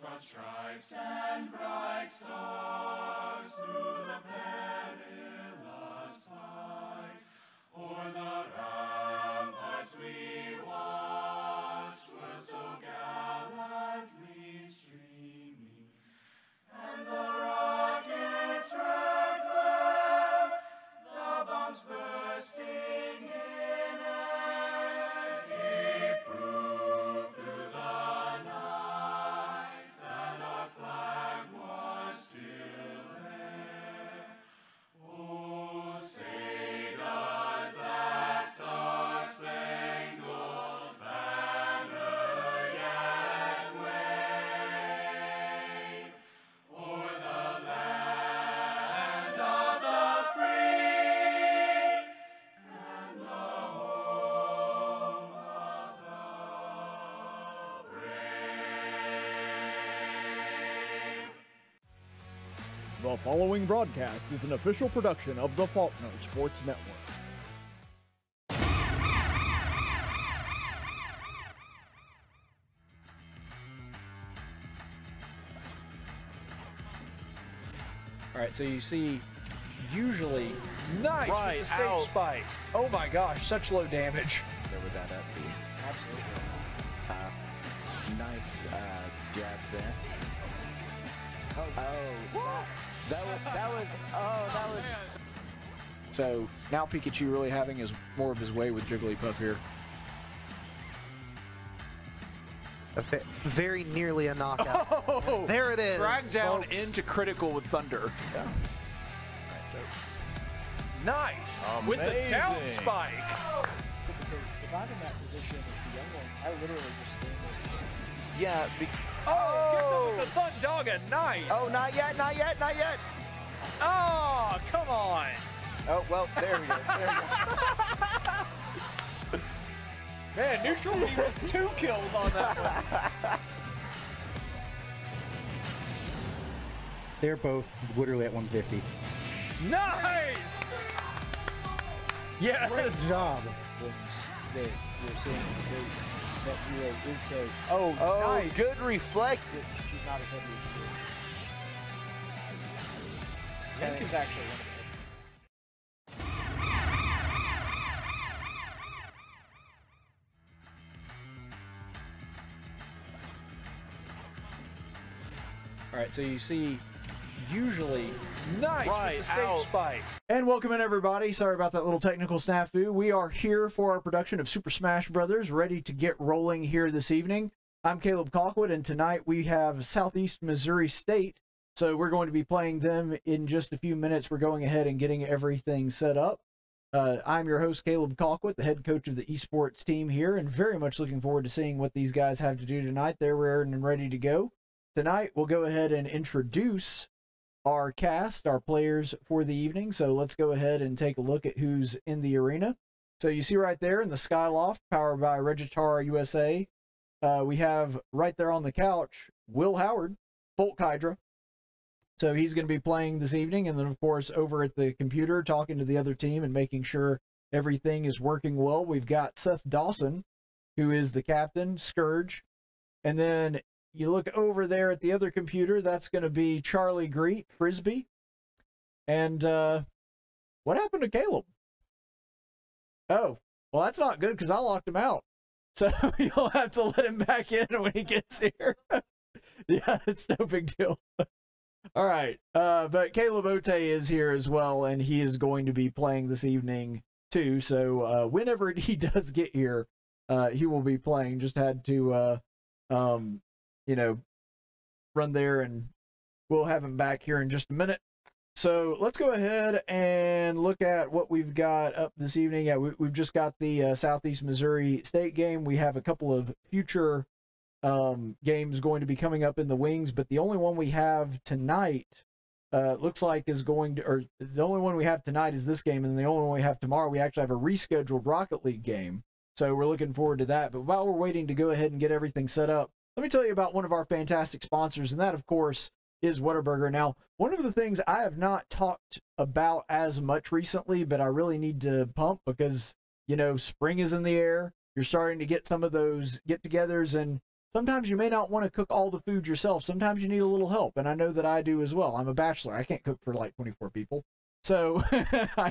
broad stripes and bright stars through the perilous fight. O'er the ramparts we watched were so gallantly streaming, and the rockets' red glare, the bombs bursting in air, gave proof through the night that our flag was still there. Oh, say does that star-spangled banner yet wave o'er the land of the free and the home of the brave? The following broadcast is an official production of the Faulkner Sports Network. All right, so you see, usually, nice right with the stage out. Spike. Oh my gosh, such low damage. There would that up be? Absolutely. Nice jab there. Oh, that was. So now Pikachu really having his more of his way with Jigglypuff here. Very nearly a knockout. Oh, there it is. Drag down folks. Into critical with Thunder. Yeah. All right, so. Nice. Amazing. With the down spike. Because if I'm in that position with the young one, I literally just stand there. Yeah. Oh, gets up with the Thundaga. Nice. Oh, not yet, not yet, not yet. Oh, come on. Oh, well, there we go. There we go. Man, neutral team with 2 kills on that one. They're both literally at 150. Nice! Yes! Great job. They're seeing because that hero is so... Oh, nice. Good reflect. She's not as heavy as she is. Link is actually one of them. All right, so you see, usually, nice right with the stage out. Spike. And welcome in, everybody. Sorry about that little technical snafu. We are here for our production of Super Smash Brothers, ready to get rolling here this evening. I'm Caleb Colquitt, and tonight we have Southeast Missouri State. So we're going to be playing them in just a few minutes. We're going ahead and getting everything set up. I'm your host, Caleb Colquitt, the head coach of the esports team here, and very much looking forward to seeing what these guys have to do tonight. They're raring and ready to go. Tonight, we'll go ahead and introduce our cast, our players for the evening. So let's go ahead and take a look at who's in the arena. So you see right there in the Skyloft, powered by Regitar USA, we have right there on the couch, Will Howard, Folk Hydra. So he's going to be playing this evening. And then, of course, over at the computer, talking to the other team and making sure everything is working well. We've got Seth Dawson, who is the captain, Scourge. And then... you look over there at the other computer, that's going to be Charlie Grete, Frisbee. And what happened to Caleb? Oh, well, that's not good because I locked him out. So you'll have to let him back in when he gets here. Yeah, it's no big deal. All right. But Caleb Otey is here as well, and he is going to be playing this evening too. So whenever he does get here, he will be playing. Just had to... you know, run there, and we'll have him back here in just a minute. So let's go ahead and look at what we've got up this evening. Yeah, we've just got the Southeast Missouri State game. We have a couple of future games going to be coming up in the wings, but the only one we have tonight looks like is going to, or the only one we have tonight is this game, and the only one we have tomorrow, we actually have a rescheduled Rocket League game. So we're looking forward to that. But while we're waiting to go ahead and get everything set up, let me tell you about one of our fantastic sponsors, and that, of course, is Whataburger. Now, one of the things I have not talked about as much recently, but I really need to pump because, you know, spring is in the air. You're starting to get some of those get-togethers, and Sometimes you may not want to cook all the food yourself. Sometimes you need a little help, and I know that I do as well. I'm a bachelor. I can't cook for like 24 people. So I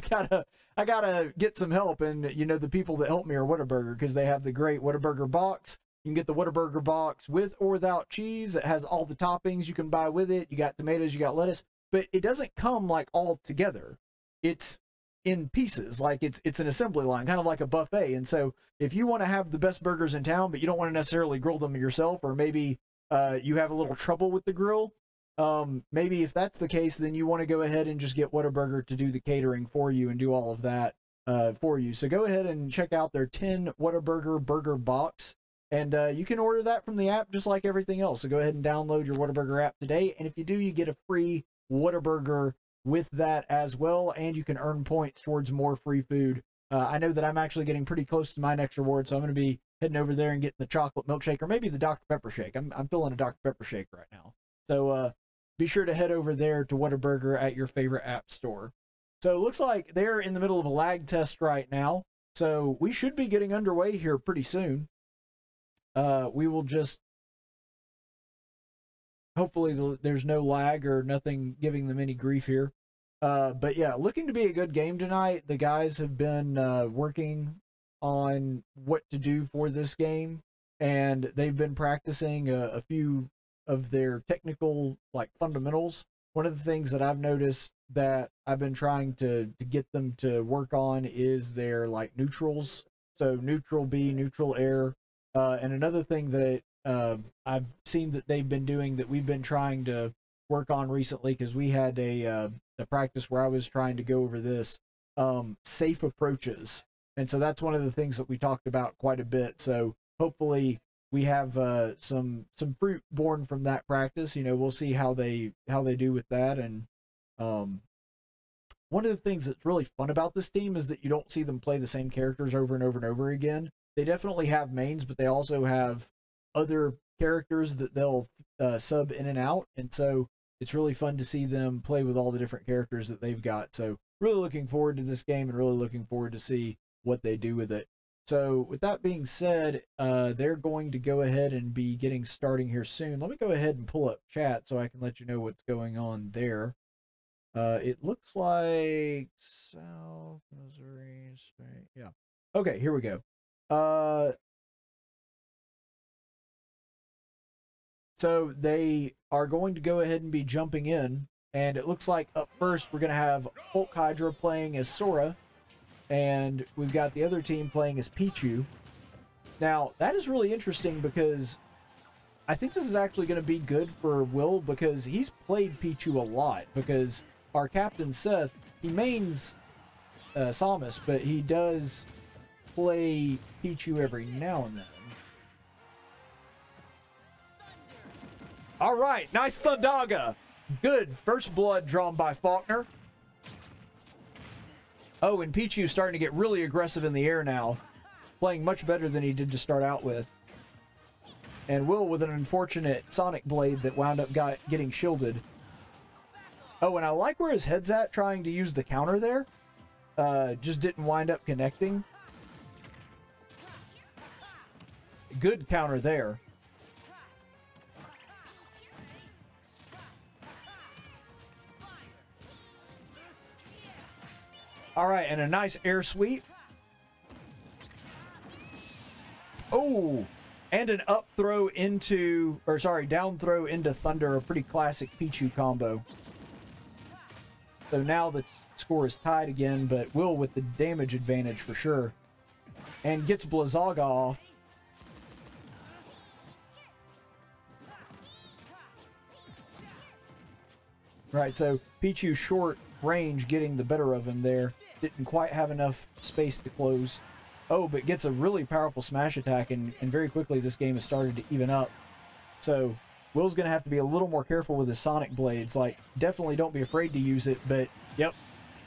gotta get some help, and you know the people that help me are Whataburger, because they have the great Whataburger box. You can get the Whataburger box with or without cheese. It has all the toppings you can buy with it. You got tomatoes, you got lettuce, but it doesn't come like all together. It's in pieces, like it's an assembly line, kind of like a buffet. And so if you want to have the best burgers in town, but you don't want to necessarily grill them yourself, or maybe you have a little trouble with the grill, maybe if that's the case, then you want to go ahead and just get Whataburger to do the catering for you and do all of that for you. So go ahead and check out their 10 Whataburger burger box, and you can order that from the app just like everything else. So go ahead and download your Whataburger app today, and if you do, you get a free Whataburger with that as well, and you can earn points towards more free food. I know that I'm actually getting pretty close to my next reward, so I'm going to be heading over there and getting the chocolate milkshake, or maybe the Dr. Pepper shake. I'm feeling a Dr. Pepper shake right now. So be sure to head over there to Whataburger at your favorite app store. So it looks like they're in the middle of a lag test right now, so we should be getting underway here pretty soon. We will just... Hopefully there's no lag or nothing giving them any grief here. But yeah, looking to be a good game tonight. The guys have been working on what to do for this game, and they've been practicing a few of their technical like fundamentals. One of the things that I've noticed that I've been trying to get them to work on is their like neutrals. So neutral B, neutral air. And another thing that I've seen that they've been doing that we've been trying to work on recently, because we had a practice where I was trying to go over this, safe approaches. And so that's one of the things that we talked about quite a bit. So hopefully we have some fruit born from that practice. You know, we'll see how they do with that. And one of the things that's really fun about this team is that you don't see them play the same characters over and over and over again. They definitely have mains, but they also have other characters that they'll sub in and out, and so it's really fun to see them play with all the different characters that they've got. So really looking forward to this game, and really looking forward to see what they do with it. So with that being said, they're going to go ahead and be getting starting here soon. Let me go ahead and pull up chat so I can let you know what's going on there. It looks like South Missouri State. Yeah, okay, here we go. So they are going to go ahead and be jumping in, and it looks like up first we're going to have Folk Hydra playing as Sora, and we've got the other team playing as Pichu. Now, that is really interesting because I think this is actually going to be good for Will, because he's played Pichu a lot, because our captain Seth, he mains Samus, but he does play Pichu every now and then. All right, nice Thundaga. Good first blood drawn by Faulkner. Oh, and Pichu's starting to get really aggressive in the air now, playing much better than he did to start out with. And Will with an unfortunate Sonic Blade that wound up getting shielded. Oh, and I like where his head's at, trying to use the counter there. Just didn't wind up connecting. Good counter there. All right, and a nice air sweep. Oh, and an up throw into, or sorry, down throw into Thunder, a pretty classic Pichu combo. So now the score is tied again, but Will with the damage advantage for sure. And gets Blizzaga off. Right, so Pichu short range getting the better of him there. Didn't quite have enough space to close. Oh, but gets a really powerful smash attack, and very quickly this game has started to even up. So Will's going to have to be a little more careful with his Sonic Blades. Like, definitely don't be afraid to use it, but yep,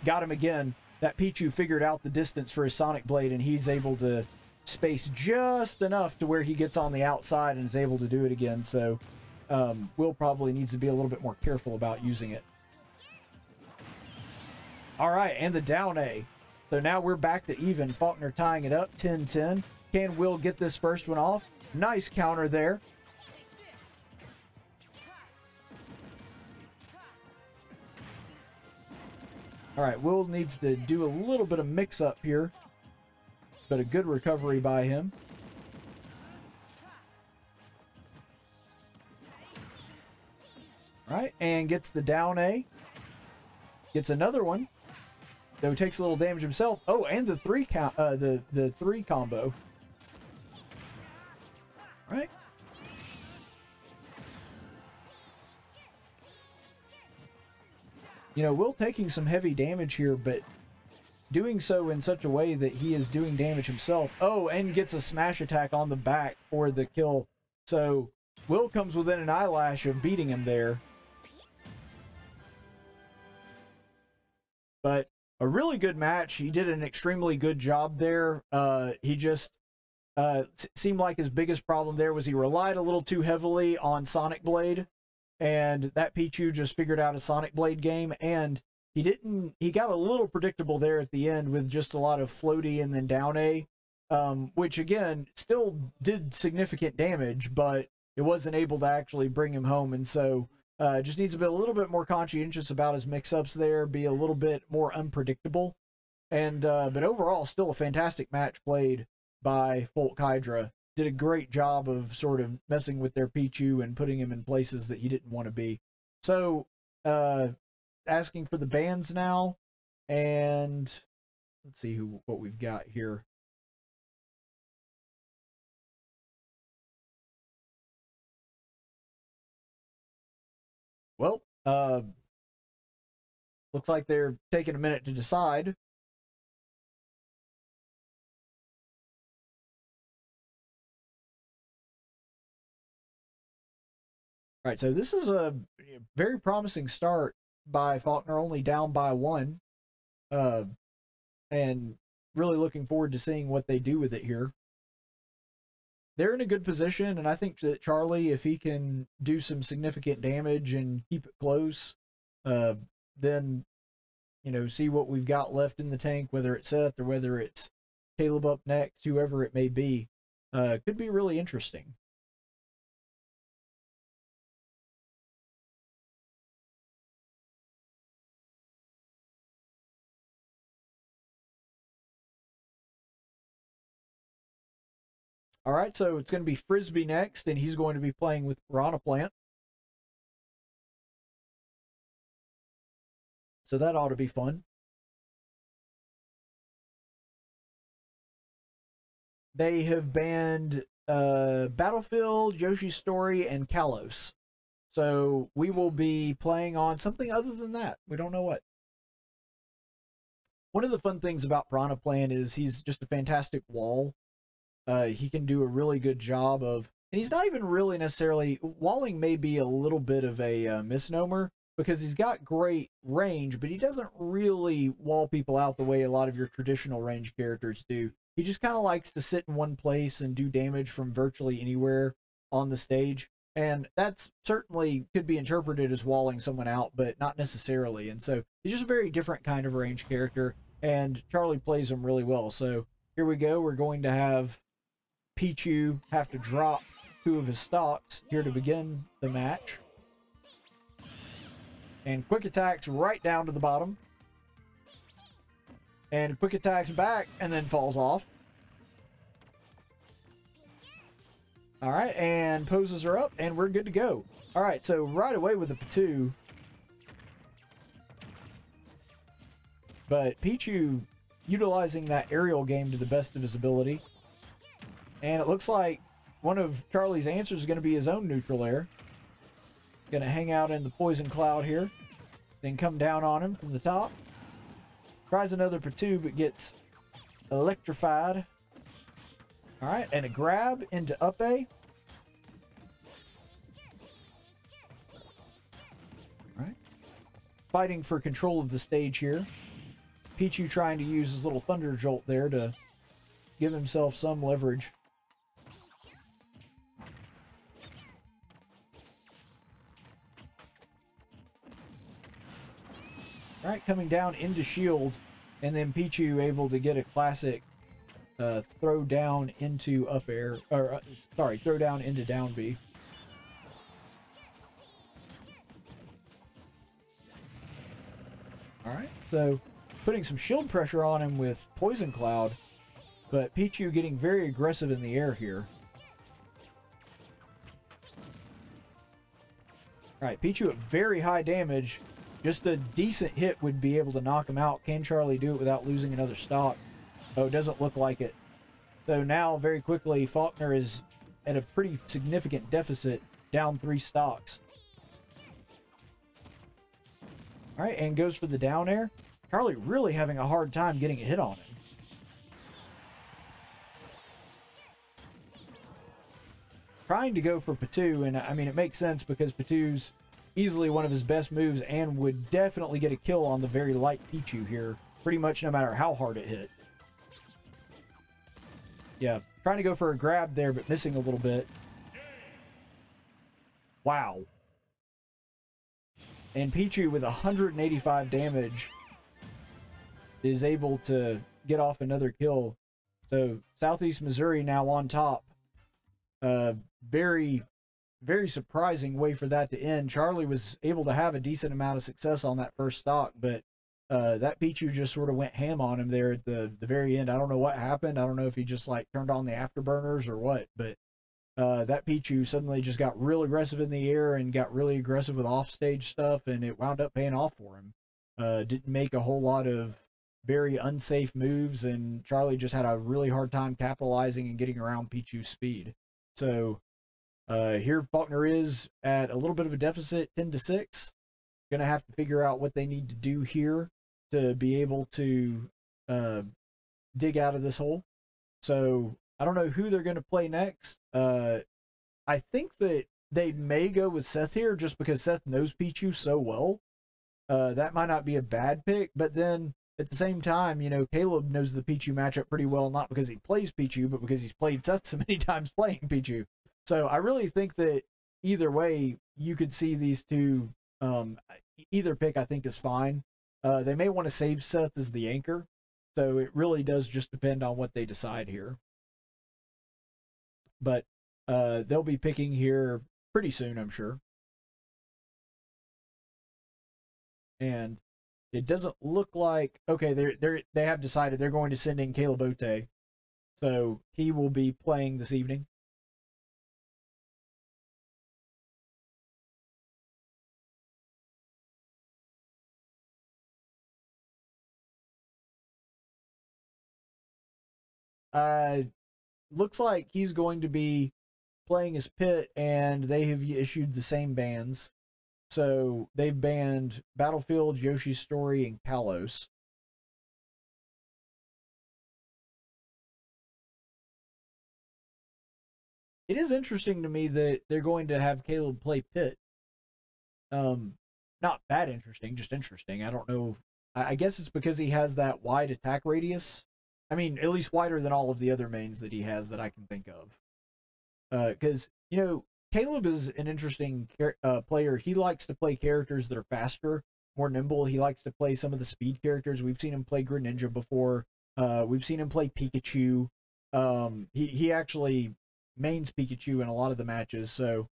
got him again. That Pichu figured out the distance for his Sonic Blade, and he's able to space just enough to where he gets on the outside and is able to do it again. So Will probably needs to be a little bit more careful about using it. All right, and the down A. So now we're back to even. Faulkner tying it up, 10-10. Can Will get this first one off? Nice counter there. All right, Will needs to do a little bit of mix-up here, but a good recovery by him. All right, and gets the down A. Gets another one, though takes a little damage himself. Oh, and the three count, the three combo. All right. You know, Will taking some heavy damage here, but doing so in such a way that he is doing damage himself. Oh, and gets a smash attack on the back for the kill. So Will comes within an eyelash of beating him there. But a really good match. He did an extremely good job there. He just seemed like his biggest problem there was he relied a little too heavily on Sonic Blade. And that Pichu just figured out a Sonic Blade game, and he got a little predictable there at the end with just a lot of floaty and then down A, which again still did significant damage, but it wasn't able to actually bring him home. And so just needs to be a little bit more conscientious about his mix-ups there, be a little bit more unpredictable. And but overall, still a fantastic match played by Folk Hydra. Did a great job of sort of messing with their Pichu and putting him in places that he didn't want to be. So, asking for the bans now, and let's see what we've got here. Well, looks like they're taking a minute to decide. All right, so this is a very promising start by Faulkner, only down by one, and really looking forward to seeing what they do with it here. They're in a good position, and I think that Charlie, if he can do some significant damage and keep it close, then, you know, see what we've got left in the tank, whether it's Seth or whether it's Caleb up next, whoever it may be, could be really interesting. All right, so it's going to be Frisbee next, and he's going to be playing with Piranha Plant. So that ought to be fun. They have banned Battlefield, Yoshi's Story, and Kalos. So we will be playing on something other than that. We don't know what. One of the fun things about Piranha Plant is he's just a fantastic wall. He can do a really good job of, and he's not even really necessarily, walling may be a little bit of a misnomer because he's got great range, but he doesn't really wall people out the way a lot of your traditional range characters do. He just kind of likes to sit in one place and do damage from virtually anywhere on the stage. And that's certainly could be interpreted as walling someone out, but not necessarily. And so he's just a very different kind of range character, and Charlie plays him really well. So here we go. We're going to have Pichu have to drop two of his stocks here to begin the match. And quick attacks right down to the bottom. And quick attacks back and then falls off. All right, and poses are up and we're good to go. All right, so right away with the Pichu. But Pichu utilizing that aerial game to the best of his ability. And it looks like one of Charlie's answers is going to be his own neutral air. Going to hang out in the poison cloud here, then come down on him from the top. Tries another Pichu, but gets electrified. All right, and a grab into up A. All right, fighting for control of the stage here. Pichu trying to use his little Thunder Jolt there to give himself some leverage. All right, coming down into shield, and then Pichu able to get a classic throw down into up air, or sorry, throw down into down B. Alright, so putting some shield pressure on him with Poison Cloud, but Pichu getting very aggressive in the air here. Alright, Pichu at very high damage. Just a decent hit would be able to knock him out. Can Charlie do it without losing another stock? Oh, it doesn't look like it. So now, very quickly, Faulkner is at a pretty significant deficit, down 3 stocks. Alright, and goes for the down air. Charlie really having a hard time getting a hit on him. Trying to go for Pichu, and I mean, it makes sense because Pitu's easily one of his best moves and would definitely get a kill on the very light Pichu here, pretty much no matter how hard it hit. Yeah, trying to go for a grab there, but missing a little bit. Wow. And Pichu with 185 damage is able to get off another kill. So Southeast Missouri now on top. Very, very surprising way for that to end. Charlie was able to have a decent amount of success on that first stock, but that Pichu just sort of went ham on him there at the very end. I don't know what happened. I don't know if he just like turned on the afterburners or what, but that Pichu suddenly just got real aggressive in the air and got really aggressive with offstage stuff, and it wound up paying off for him. Didn't make a whole lot of very unsafe moves, and Charlie just had a really hard time capitalizing and getting around Pichu's speed. So here Faulkner is at a little bit of a deficit, 10-6. Gonna have to figure out what they need to do here to be able to dig out of this hole. So I don't know who they're gonna play next. I think that they may go with Seth here just because Seth knows Pichu so well. That might not be a bad pick, but then at the same time, you know, Caleb knows the Pichu matchup pretty well, not because he plays Pichu, but because he's played Seth so many times playing Pichu. So I really think that either way, you could see these two, either pick I think is fine. They may want to save Seth as the anchor, so it really does just depend on what they decide here. But they'll be picking here pretty soon, I'm sure. And it doesn't look like, okay, they have decided they're going to send in Caleb Otey. So he will be playing this evening. Looks like he's going to be playing as Pit, and they have issued the same bans. So they've banned Battlefield, Yoshi's Story, and Kalos. It is interesting to me that they're going to have Caleb play Pit. Not that interesting, just interesting. I don't know. I guess it's because he has that wide attack radius. I mean, at least wider than all of the other mains that he has that I can think of. Because, you know, Caleb is an interesting player. He likes to play characters that are faster, more nimble. He likes to play some of the speed characters. We've seen him play Greninja before. We've seen him play Pikachu. He actually mains Pikachu in a lot of the matches, so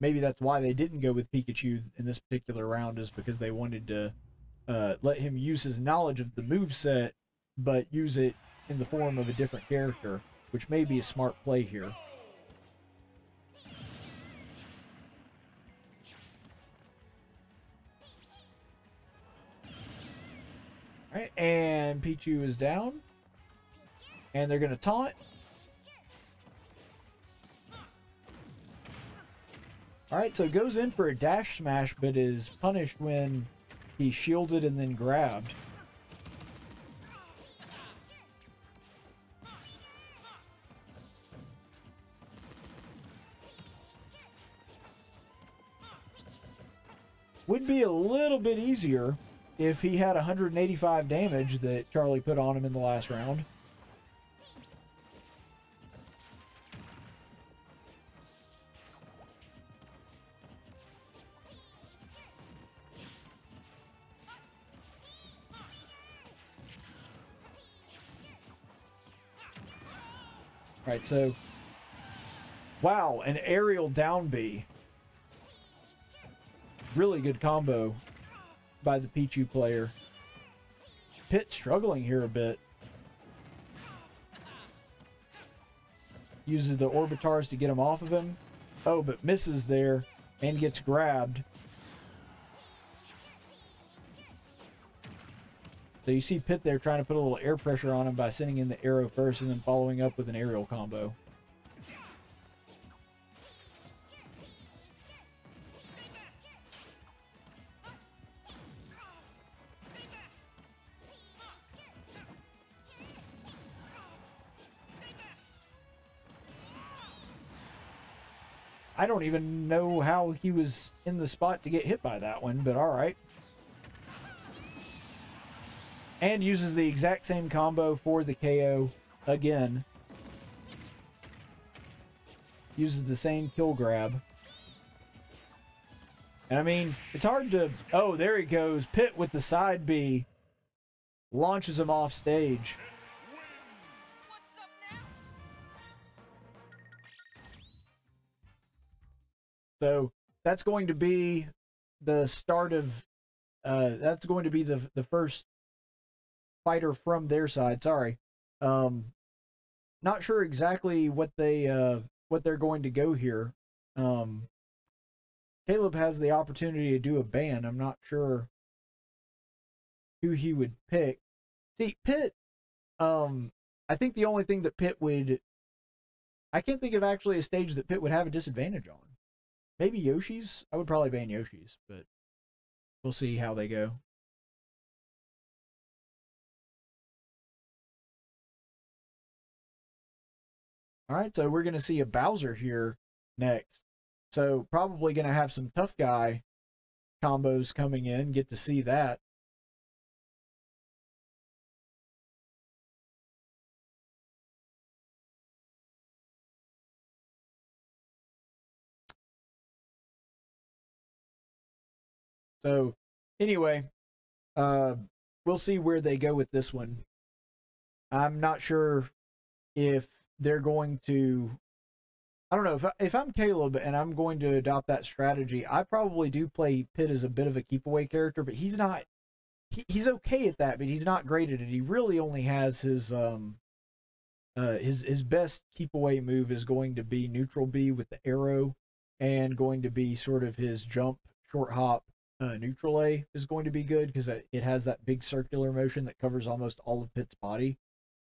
maybe that's why they didn't go with Pikachu in this particular round, is because they wanted to let him use his knowledge of the moveset, but use it in the form of a different character, which may be a smart play here. Alright, and Pichu is down. And they're going to taunt. Alright, so goes in for a dash smash, but is punished when he shielded and then grabbed. Would be a little bit easier if he had 185 damage that Charlie put on him in the last round. Alright, so wow, an aerial down B. Really good combo. by the Pichu player. Pit struggling here a bit. Uses the Orbitars to get him off of him. Oh, but misses there and gets grabbed. So you see Pit there trying to put a little air pressure on him by sending in the arrow first and then following up with an aerial combo. I don't even know how he was in the spot to get hit by that one, but all right. And uses the exact same combo for the KO again. Uses the same kill grab. And I mean, it's hard to... Oh, there he goes. Pit with the side B. Launches him off stage. So that's going to be the start of, that's going to be the first fighter from their side. Sorry. Not sure exactly what they're going to go here. Caleb has the opportunity to do a ban. I'm not sure who he would pick. See, Pitt, I think the only thing that Pitt would, I can't think of actually a stage that Pitt would have a disadvantage on. Maybe Yoshi's? I would probably ban Yoshi's, but we'll see how they go. Alright, so we're going to see a Bowser here next. So probably going to have some tough guy combos coming in. Get to see that. So, anyway, we'll see where they go with this one. I'm not sure if they're going to... I don't know. If I'm Caleb and I'm going to adopt that strategy, I probably do play Pitt as a bit of a keep-away character, but he's not... He's okay at that, but he's not great at it. He really only has his best keep-away move is going to be neutral B with the arrow and going to be sort of his jump, short hop. Neutral A is going to be good because it has that big circular motion that covers almost all of Pitt's body.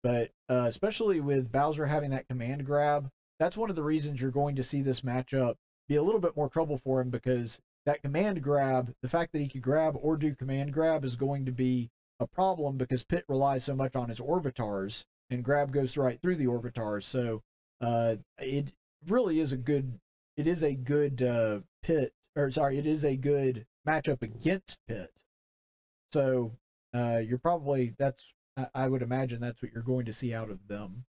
But especially with Bowser having that command grab, that's one of the reasons you're going to see this matchup be a little bit more trouble for him, because that command grab, the fact that he could grab or do command grab is going to be a problem because Pitt relies so much on his Orbitars and grab goes right through the Orbitars. So it really is a good, it is a good Pitt, or sorry, it is a good match up against Pitt. So you're probably, that's, I would imagine that's what you're going to see out of them.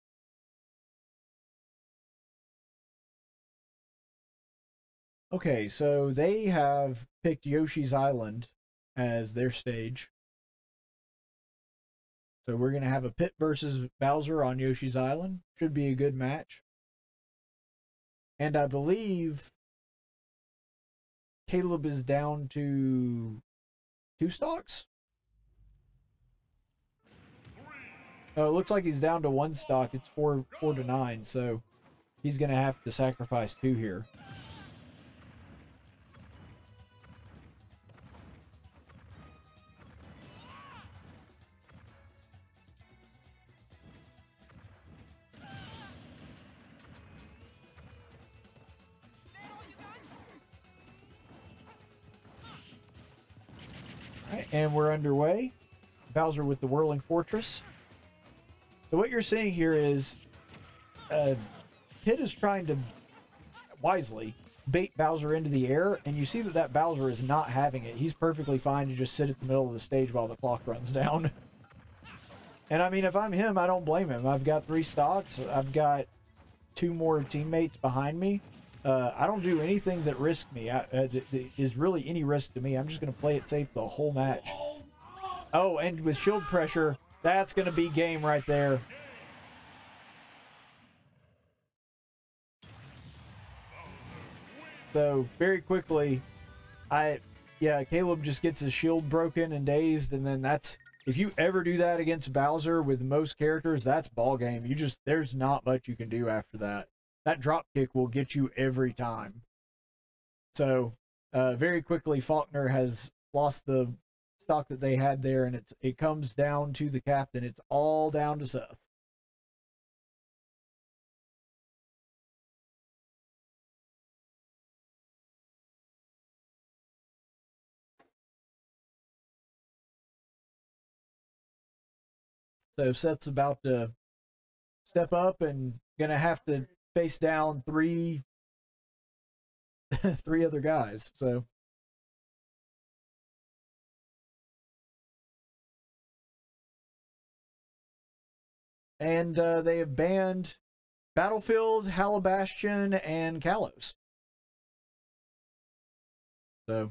Okay, so they have picked Yoshi's Island as their stage. So we're going to have a Pitt versus Bowser on Yoshi's Island. Should be a good match. And I believe Caleb is down to 2 stocks? Oh, it looks like he's down to 1 stock. It's 4 to 9, so he's going to have to sacrifice 2 here. And we're underway. Bowser with the Whirling Fortress. So what you're seeing here is Pitt is trying to wisely bait Bowser into the air, and you see that that Bowser is not having it. He's perfectly fine to just sit at the middle of the stage while the clock runs down. And I mean, if I'm him, I don't blame him. I've got 3 stocks. I've got 2 more teammates behind me. I don't do anything that risks me. Is really any risk to me. I'm just going to play it safe the whole match. Oh, and with shield pressure, that's going to be game right there. So very quickly, yeah, Caleb just gets his shield broken and dazed, and then that's, if you ever do that against Bowser with most characters, that's ball game. You just, there's not much you can do after that. That drop kick will get you every time. So very quickly, Faulkner has lost the stock that they had there, and it comes down to the captain. It's all down to Seth. So Seth's about to step up and gonna have to face down three other guys. So and they have banned Battlefield, Halabastion, and Kalos. So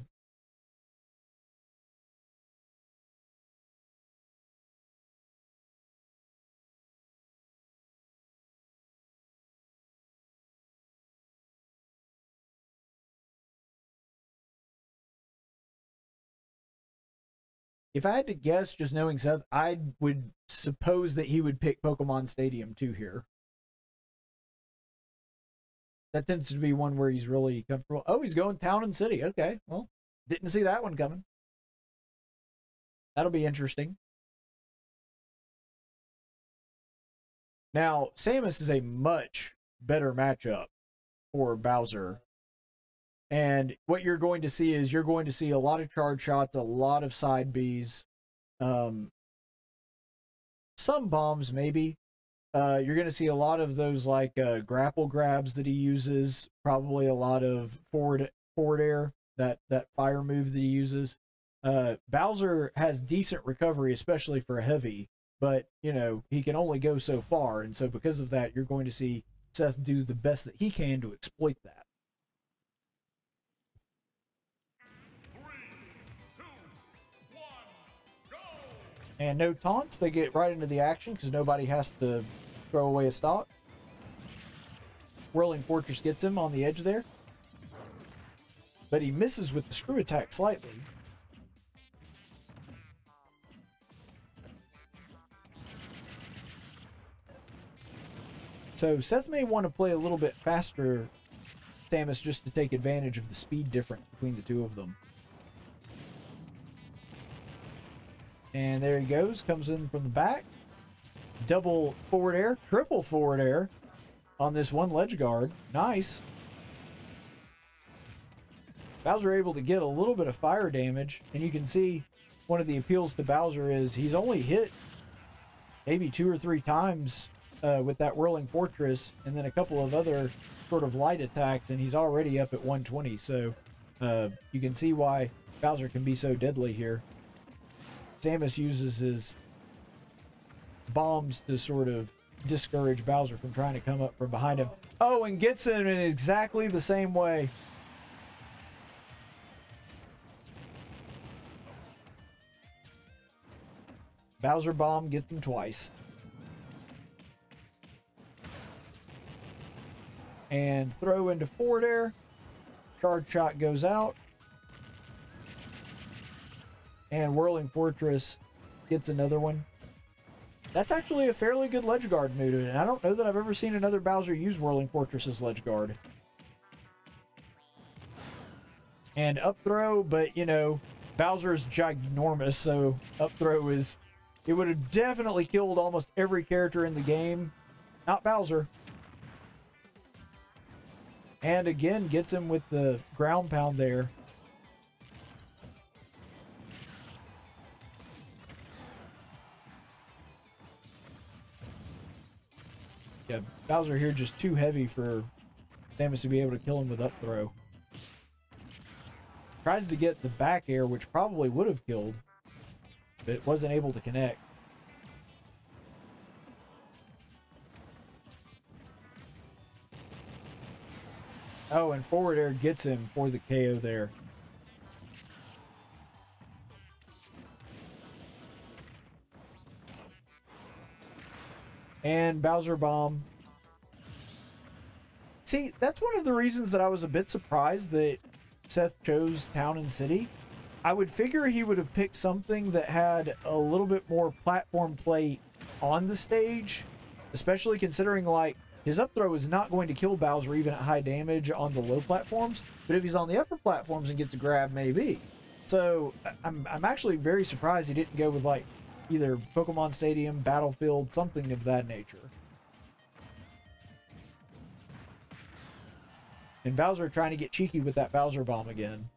if I had to guess, just knowing Seth, I would suppose that he would pick Pokemon Stadium 2 here. That tends to be one where he's really comfortable. Oh, he's going Town and City. Okay, well, didn't see that one coming. That'll be interesting. Now, Samus is a much better matchup for Bowser. And what you're going to see is you're going to see a lot of charge shots, a lot of side Bs, some bombs maybe. You're going to see a lot of those like grapple grabs that he uses, probably a lot of forward air, that fire move that he uses. Bowser has decent recovery, especially for a heavy, but you know, he can only go so far, and so because of that, you're going to see Seth do the best that he can to exploit that. And no taunts, they get right into the action because nobody has to throw away a stock. Whirling Fortress gets him on the edge there. But he misses with the screw attack slightly. So Seth may want to play a little bit faster, Samus, just to take advantage of the speed difference between the two of them. And there he goes, comes in from the back. Double forward air, triple forward air on this one ledge guard. Nice. Bowser able to get a little bit of fire damage, and you can see one of the appeals to Bowser is he's only hit maybe 2 or 3 times with that Whirling Fortress, and then a couple of other sort of light attacks, and he's already up at 120. So you can see why Bowser can be so deadly here. Samus uses his bombs to sort of discourage Bowser from trying to come up from behind him. Oh, and gets him in exactly the same way. Bowser bomb gets him twice. And throw into forward air. Charge shot goes out. And Whirling Fortress gets another one. That's actually a fairly good ledge guard move, and I don't know that I've ever seen another Bowser use Whirling Fortress as ledge guard. And up throw, but you know, Bowser's ginormous, so up throw is, it would have definitely killed almost every character in the game. Not Bowser. And again, gets him with the ground pound there. Yeah, Bowser here just too heavy for Samus to be able to kill him with up throw. Tries to get the back air, which probably would have killed, but wasn't able to connect. Oh, and forward air gets him for the KO there. And Bowser bomb. See, that's one of the reasons that I was a bit surprised that Seth chose Town and City, I would figure he would have picked something that had a little bit more platform play on the stage, especially considering, like, his up throw is not going to kill Bowser even at high damage on the low platforms, but if he's on the upper platforms and gets a grab, maybe. So I'm actually very surprised he didn't go with, like, either Pokemon Stadium, Battlefield, something of that nature. And Bowser trying to get cheeky with that Bowser Bomb again.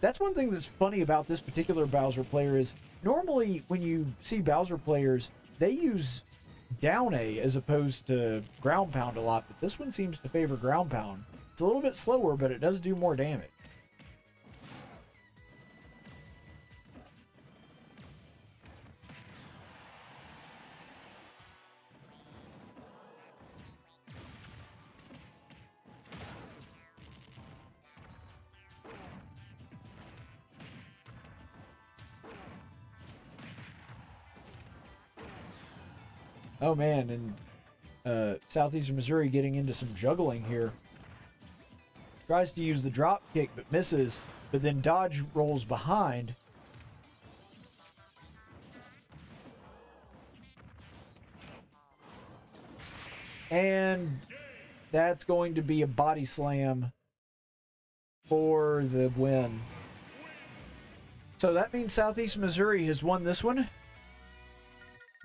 That's one thing that's funny about this particular Bowser player is normally when you see Bowser players, they use down A as opposed to ground pound a lot, but this one seems to favor ground pound. It's a little bit slower, but it does do more damage. Oh man, and Southeastern Missouri getting into some juggling here. Tries to use the drop kick, but misses, but then dodge rolls behind. And that's going to be a body slam for the win. So that means Southeastern Missouri has won this one.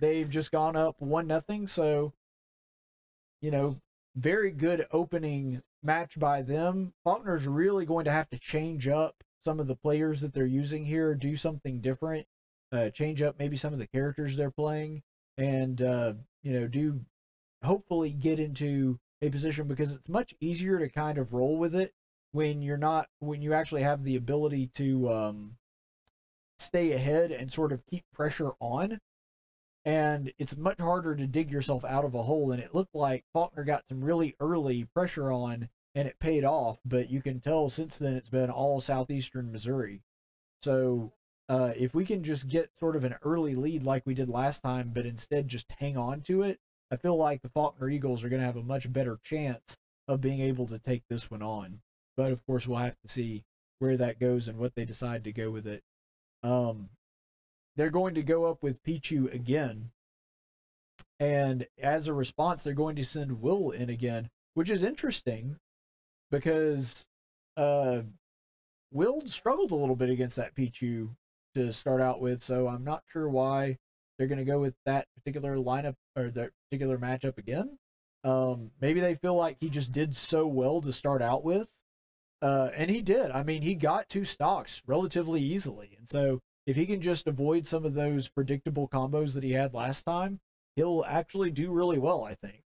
They've just gone up 1-0, so, you know, very good opening match by them. Faulkner's really going to have to change up some of the players that they're using here, do something different, change up maybe some of the characters they're playing, and, you know, do hopefully get into a position, because it's much easier to kind of roll with it when you're not, when you actually have the ability to stay ahead and sort of keep pressure on. And it's much harder to dig yourself out of a hole, and it looked like Faulkner got some really early pressure on, and it paid off, but you can tell since then it's been all Southeastern Missouri. So if we can just get sort of an early lead like we did last time, but instead just hang on to it, I feel like the Faulkner Eagles are going to have a much better chance of being able to take this one on. But, of course, we'll have to see where that goes and what they decide to go with it. They're going to go up with Pichu again. And as a response, they're going to send Will in again, which is interesting because Will struggled a little bit against that Pichu to start out with. So I'm not sure why they're going to go with that particular lineup or that particular matchup again. Maybe they feel like he just did so well to start out with. And he did. I mean, he got 2 stocks relatively easily. And so if he can just avoid some of those predictable combos that he had last time, he'll actually do really well, I think.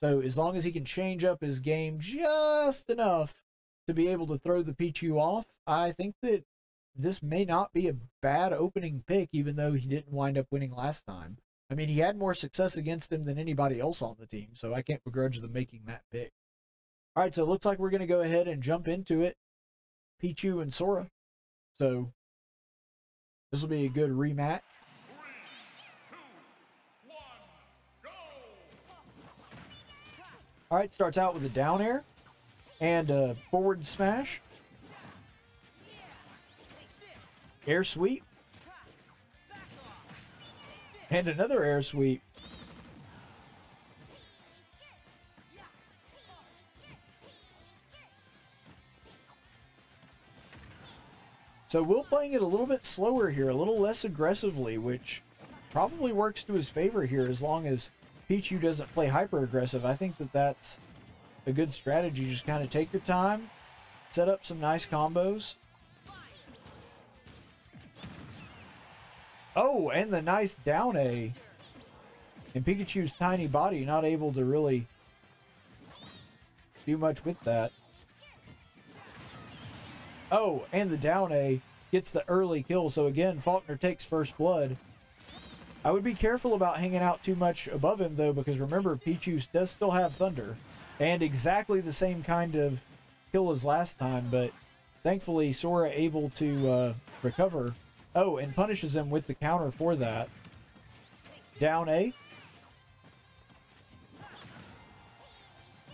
So as long as he can change up his game just enough to be able to throw the Pichu off, I think that this may not be a bad opening pick, even though he didn't wind up winning last time. I mean, he had more success against him than anybody else on the team, so I can't begrudge them making that pick. All right, so it looks like we're going to go ahead and jump into it. Pichu and Sora. So this will be a good rematch. 3, 2, 1, go! All right, starts out with a down air and a forward smash. Air sweep. And another air sweep. So Will playing it a little bit slower here, a little less aggressively, which probably works to his favor here as long as Pichu doesn't play hyper-aggressive. I think that that's a good strategy. Just kind of take your time, set up some nice combos. Oh, and the nice down A. And Pikachu's tiny body not able to really do much with that. Oh, and the down A gets the early kill. So again, Faulkner takes first blood. I would be careful about hanging out too much above him, though, because remember, Pichu does still have Thunder. And exactly the same kind of kill as last time, but thankfully Sora able to recover. Oh, and punishes him with the counter for that. Down A.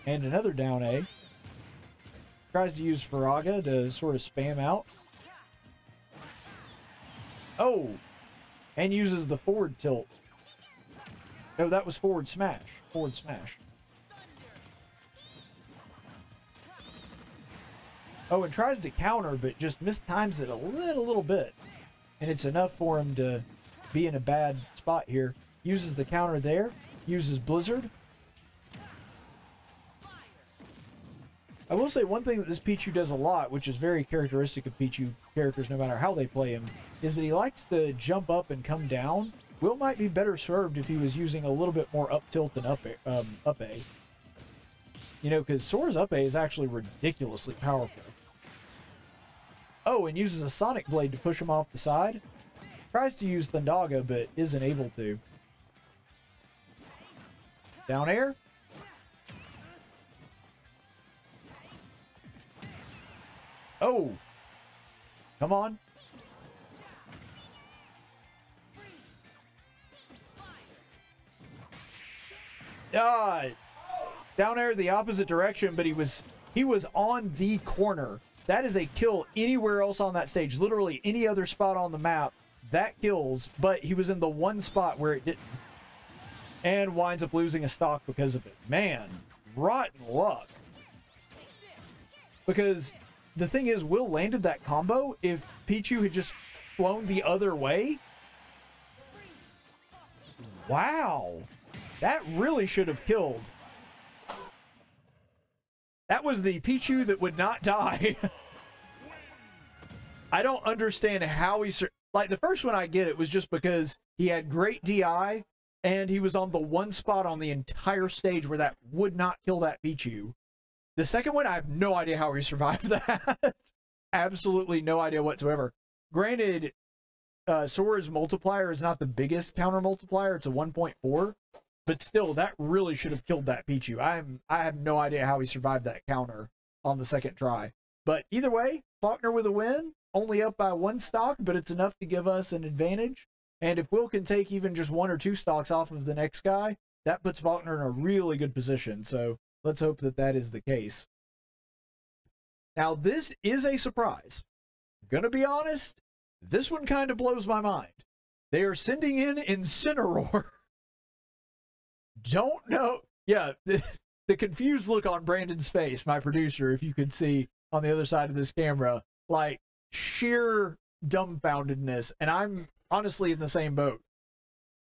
And another down A. Tries to use Faraga to sort of spam out. Oh, and uses the forward tilt. No, that was forward smash. Forward smash. Oh, and tries to counter, but just mistimes it a little bit. And it's enough for him to be in a bad spot here. Uses the counter there. Uses Blizzard. I will say one thing that this Pichu does a lot, which is very characteristic of Pichu characters no matter how they play him, is that he likes to jump up and come down. Will might be better served if he was using a little bit more up tilt than up A. You know, because Sora's up A is actually ridiculously powerful. Oh, and uses a Sonic Blade to push him off the side. Tries to use Thundaga, but isn't able to. Down air. Oh, come on. Ah, down air the opposite direction, but he was on the corner. That is a kill anywhere else on that stage. Literally any other spot on the map that kills, but he was in the one spot where it didn't, and winds up losing a stock because of it. Man, rotten luck. Because the thing is, Will landed that combo. If Pichu had just flown the other way. Wow. That really should have killed. That was the Pichu that would not die. I don't understand how he... Like, the first one I get, it was just because he had great DI, and he was on the one spot on the entire stage where that would not kill that Pichu. The second one, I have no idea how he survived that. Absolutely no idea whatsoever. Granted, Sora's multiplier is not the biggest counter multiplier. It's a 1.4. But still, that really should have killed that Pichu. I have no idea how he survived that counter on the second try. But either way, Faulkner with a win. Only up by one stock, but it's enough to give us an advantage. And if Will can take even just one or two stocks off of the next guy, that puts Faulkner in a really good position. So... let's hope that that is the case. Now, this is a surprise. I'm going to be honest, this one kind of blows my mind. They are sending in Incineroar. Don't know. Yeah, the confused look on Brandon's face, my producer, if you could see on the other side of this camera, like sheer dumbfoundedness. And I'm honestly in the same boat.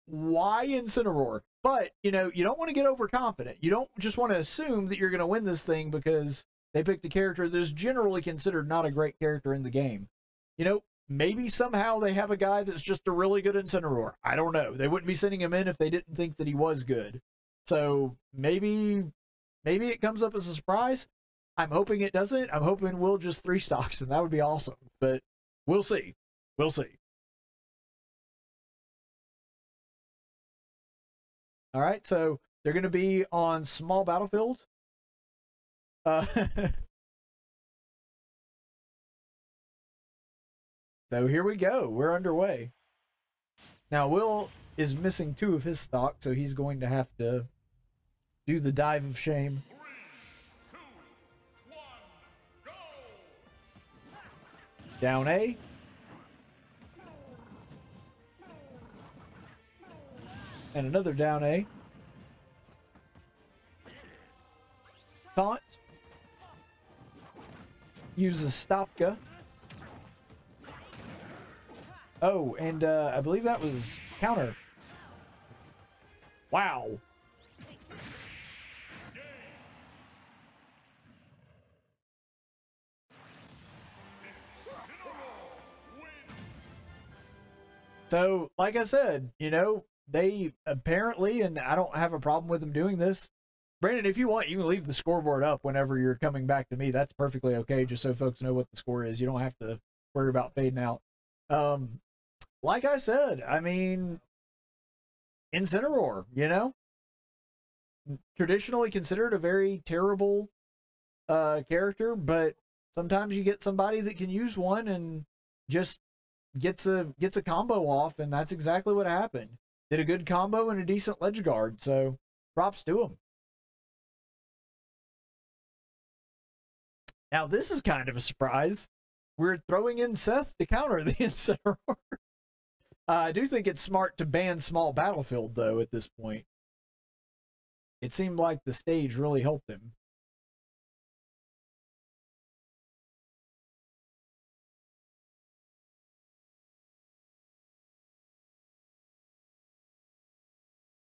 Why Incineroar? But, you know, you don't want to get overconfident. You don't just want to assume that you're going to win this thing because they picked a character that is generally considered not a great character in the game. You know, maybe somehow they have a guy that's just a really good Incineroar. I don't know. They wouldn't be sending him in if they didn't think that he was good. So maybe it comes up as a surprise. I'm hoping it doesn't. I'm hoping Will just three stocks, and that would be awesome. But we'll see. We'll see. All right, so they're going to be on Small Battlefield. So here we go. We're underway. Now, Will is missing two of his stock, so he's going to have to do the dive of shame. 3, 2, 1, go! Down A. And another down A. Taunt. Uses Stopka. Oh, and I believe that was counter. Wow. So, like I said, you know, they apparently, and I don't have a problem with them doing this. Brandon, if you want, you can leave the scoreboard up whenever you're coming back to me. That's perfectly okay, just so folks know what the score is. You don't have to worry about fading out. Like I said, I mean, Incineroar, you know? Traditionally considered a very terrible character, but sometimes you get somebody that can use one and just gets a combo off, and that's exactly what happened. Did a good combo and a decent ledge guard, so props to him. Now, this is kind of a surprise. We're throwing in Seth to counter the Incineroar. I do think it's smart to ban small Battlefield, though, at this point. It seemed like the stage really helped him.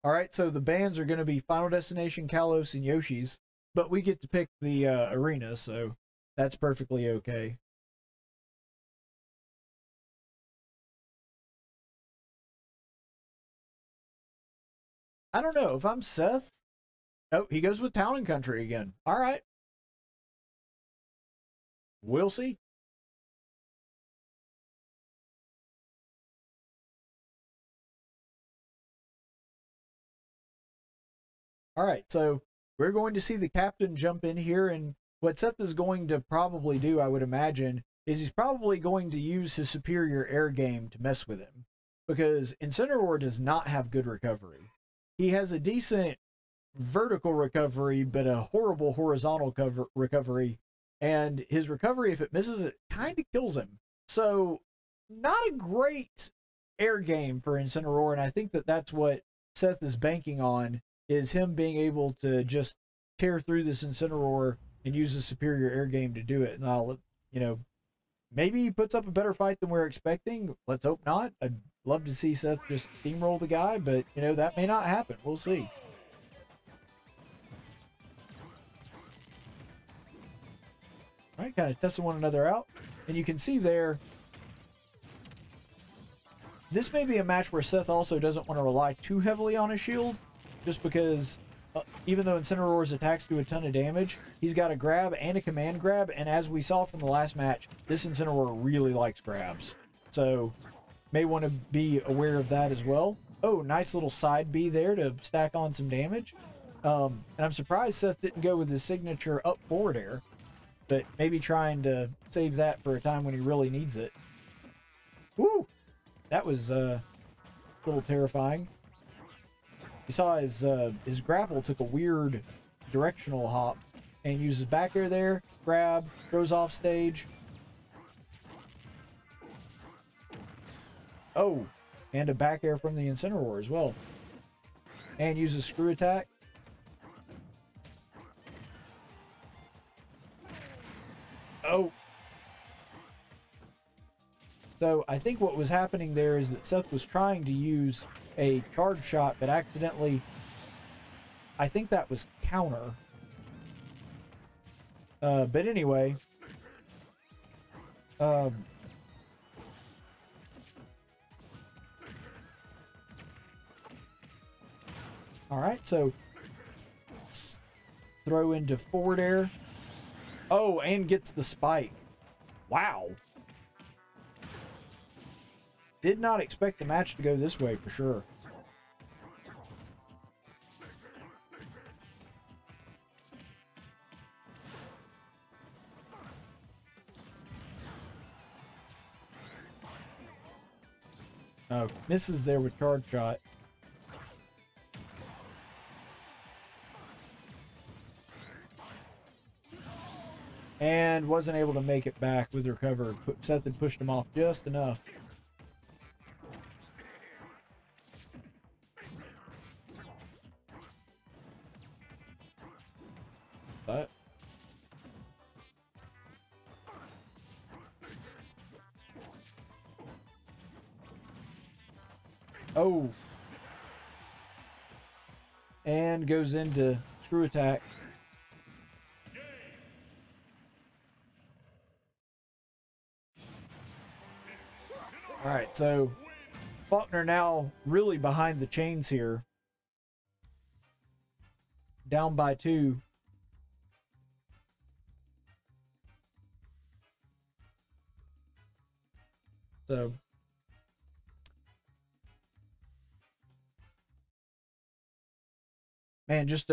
Alright, so the bans are going to be Final Destination, Kalos, and Yoshi's, but we get to pick the arena, so that's perfectly okay. I don't know, if I'm Seth... Oh, he goes with Town and Country again. Alright. We'll see. All right, so we're going to see the captain jump in here, and what Seth is going to probably do, I would imagine, is he's probably going to use his superior air game to mess with him, because Incineroar does not have good recovery. He has a decent vertical recovery, but a horrible horizontal recovery, and his recovery, if it misses it, kind of kills him. So not a great air game for Incineroar, and I think that that's what Seth is banking on, is him being able to just tear through this Incineroar and use his superior air game to do it. And I'll, you know, maybe he puts up a better fight than we're expecting. Let's hope not. I'd love to see Seth just steamroll the guy, but, you know, that may not happen. We'll see. All right, kind of testing one another out. And you can see there, this may be a match where Seth also doesn't want to rely too heavily on his shield, just because even though Incineroar's attacks do a ton of damage, he's got a grab and a command grab, and as we saw from the last match, this Incineroar really likes grabs. So, may want to be aware of that as well. Oh, nice little side B there to stack on some damage. And I'm surprised Seth didn't go with his signature up forward air, but maybe trying to save that for a time when he really needs it. Woo! That was a little terrifying. You saw his grapple took a weird directional hop and uses back air there, grab, goes off stage. Oh, and a back air from the Incineroar as well. And uses screw attack. Oh. So I think what was happening there is that Seth was trying to use a charge shot, but accidentally, I think that was counter. But anyway, all right, so throw into forward air. Oh, and gets the spike. Wow. Did not expect the match to go this way, for sure. Oh, misses there with charge shot. And wasn't able to make it back with recover. Seth had pushed him off just enough. Oh, and goes into screw attack. All right, so Faulkner now really behind the chains here. Down by 2. So... man, just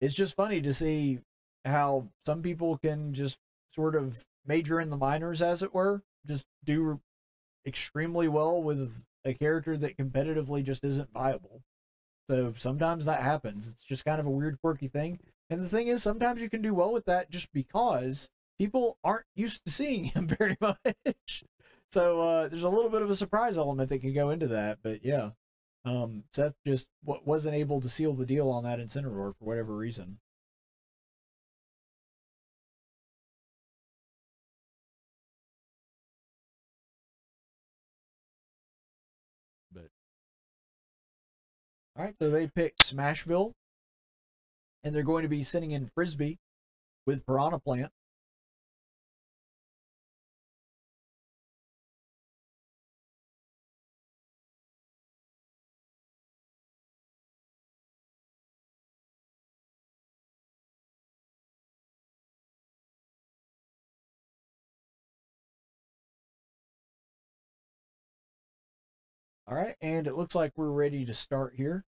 it's just funny to see how some people can just sort of major in the minors, as it were, just do extremely well with a character that competitively just isn't viable. So sometimes that happens. It's just kind of a weird, quirky thing. And the thing is, sometimes you can do well with that just because people aren't used to seeing him very much. So there's a little bit of a surprise element that can go into that, but yeah, Seth just wasn't able to seal the deal on that Incineroar for whatever reason. But all right, so they picked Smashville, and they're going to be sending in Frisbee with Piranha Plant. All right, and it looks like we're ready to start here.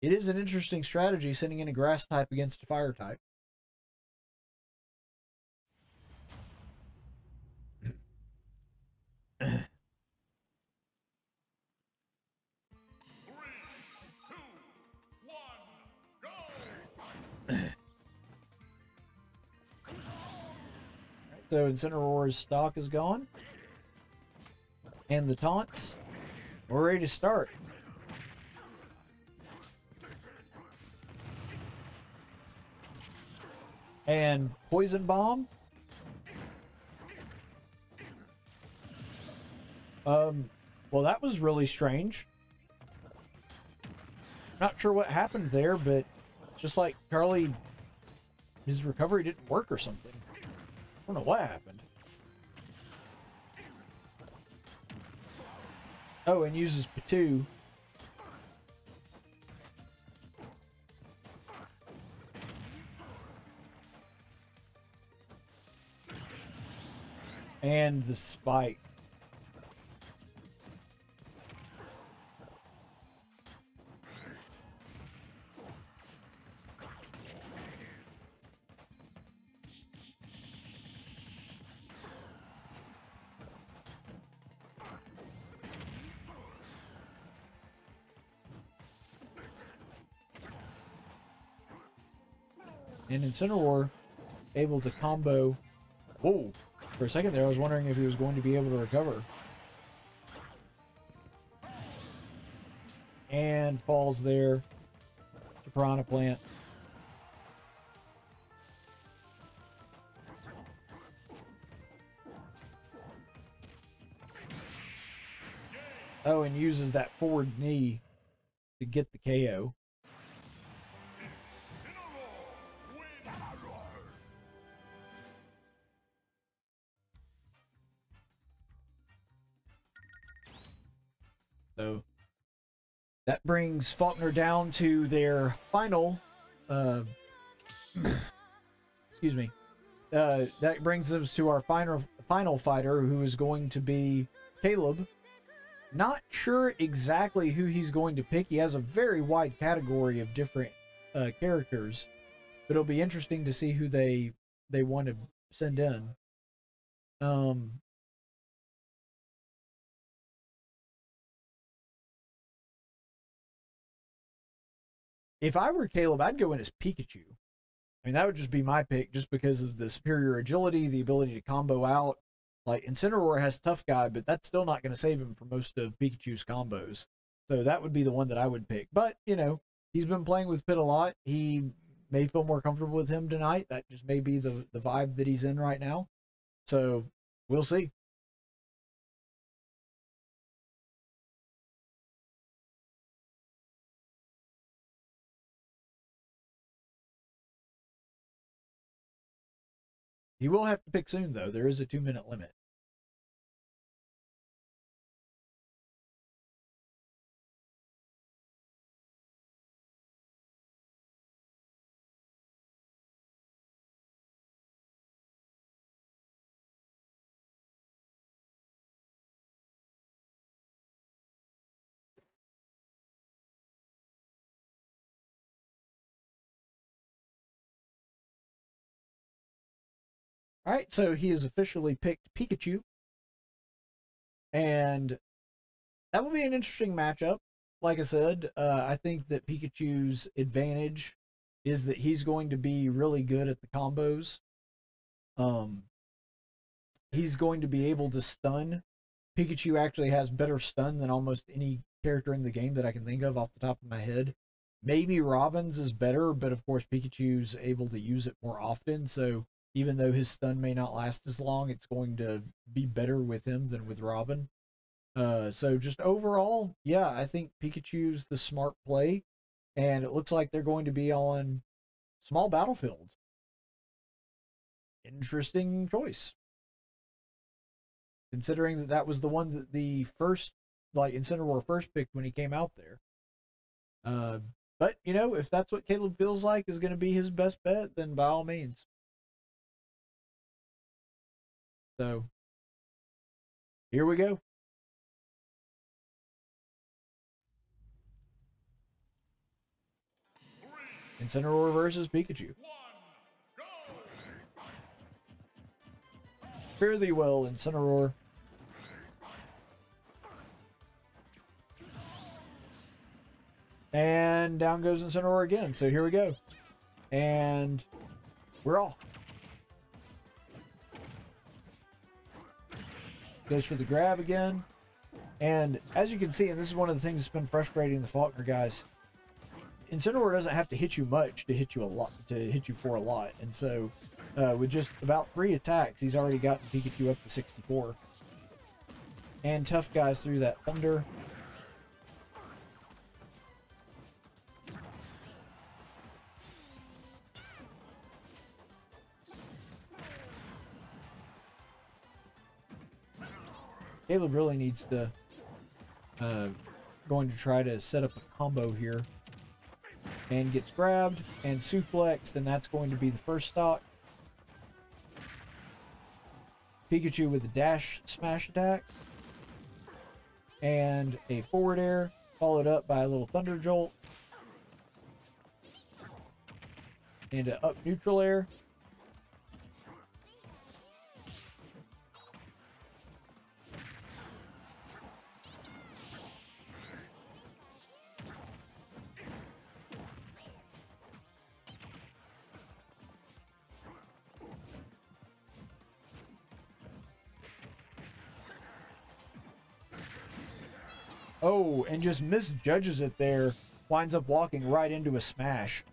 It is an interesting strategy, sending in a grass type against a fire type. So Incineroar's stock is gone, and the taunts. We're ready to start. And Poison Bomb. Well, that was really strange. Not sure what happened there, but just like Charlie, his recovery didn't work or something. I don't know what happened. Oh, and uses Pichu. And the spike. And Incineroar able to combo. Whoa, for a second there I was wondering if he was going to be able to recover. And falls there to Piranha Plant. Oh, and uses that forward knee to get the KO. So that brings Faulkner down to their final, excuse me, that brings us to our final fighter, who is going to be Caleb. Not sure exactly who he's going to pick. He has a very wide category of different characters, but it'll be interesting to see who they want to send in. If I were Caleb, I'd go in as Pikachu. I mean, that would just be my pick, just because of the superior agility, the ability to combo out. Like, Incineroar has Tough Guy, but that's still not going to save him for most of Pikachu's combos. So that would be the one that I would pick. But, you know, he's been playing with Pit a lot. He may feel more comfortable with him tonight. That just may be the vibe that he's in right now. So, we'll see. You will have to pick soon, though. There is a 2-minute limit. All right, so he has officially picked Pikachu. And that will be an interesting matchup. Like I said, I think that Pikachu's advantage is that he's going to be really good at the combos. He's going to be able to stun. Pikachu actually has better stun than almost any character in the game that I can think of off the top of my head. Maybe Robin's is better, but of course Pikachu's able to use it more often, so even though his stun may not last as long, it's going to be better with him than with Robin. So just overall, yeah, I think Pikachu's the smart play, and it looks like they're going to be on Small Battlefield. Interesting choice, considering that that was the one that the first, like, Incineroar first picked when he came out there. But, you know, if that's what Caleb feels like is going to be his best bet, then by all means. So, here we go. Incineroar versus Pikachu. Fare thee well, Incineroar. And down goes Incineroar again. So here we go. And we're off. Goes for the grab again. And as you can see, and this is one of the things that's been frustrating the Faulkner guys, Incineroar doesn't have to hit you much to hit you a lot, to hit you for a lot. And so with just about 3 attacks, he's already gotten Pikachu up to 64. And tough guys through that Thunder. Caleb really needs to going to try to set up a combo here, and gets grabbed and suplexed, and that's going to be the first stock. Pikachu with a dash smash attack and a forward air, followed up by a little Thunder Jolt and an up neutral air. Oh, and just misjudges it there. Winds up walking right into a smash.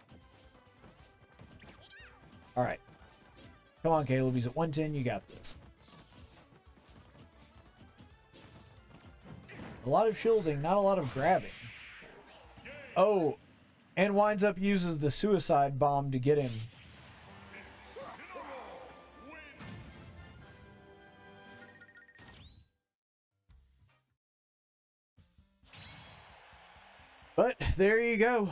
All right. Come on, Caleb. He's at 110. You got this. A lot of shielding, not a lot of grabbing. Oh, and winds up uses the suicide bomb to get him. But there you go.